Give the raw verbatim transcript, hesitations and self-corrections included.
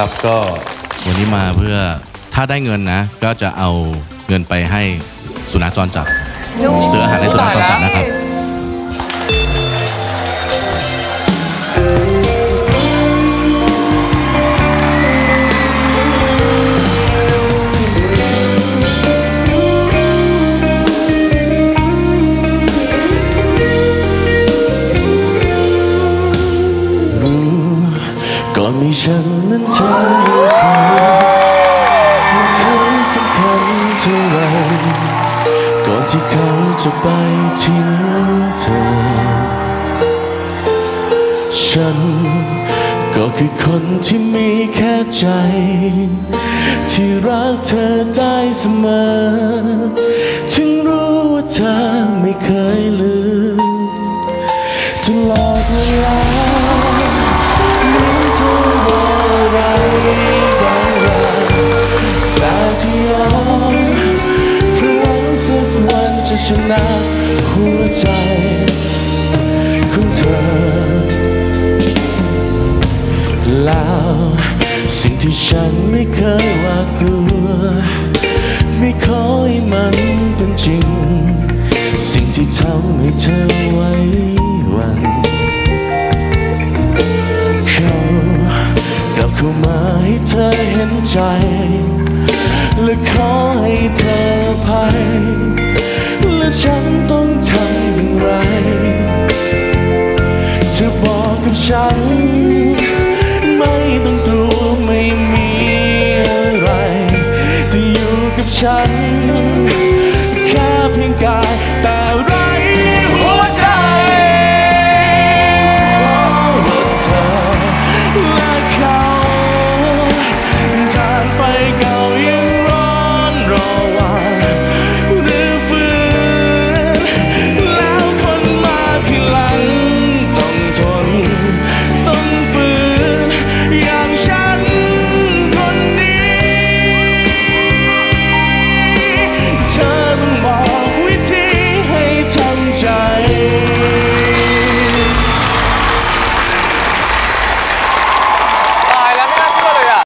ครับก็วันนี้มาเพื่อถ้าได้เงินนะก็จะเอาเงินไปให้สุนัขจรจัดซื้ออาหารให้สุนัขจรจัดนะครับก่อนมีฉันนั้นเธออยู่คนคำสำคัญเท่าไรก่อนที่เขาจะไปทิ้งเธอฉันก็คือคนที่มีแค่ใจที่รักเธอได้เสมอถึงรู้ว่าเธอไม่เคยลืมตลอดเวลาชนะหัวใจของเธอแล้วสิ่งที่ฉันไม่เคยหวาดกลัวไม่ขอให้มันเป็นจริงสิ่งที่ทำให้เธอไว้วันเขากลับเข้ามาให้เธอเห็นใจและขอให้เธอไปและฉันต้องทำอย่างไรเธอบอกกับฉันไม่ต้องกลัวไม่มีอะไรที่อยู่กับฉัน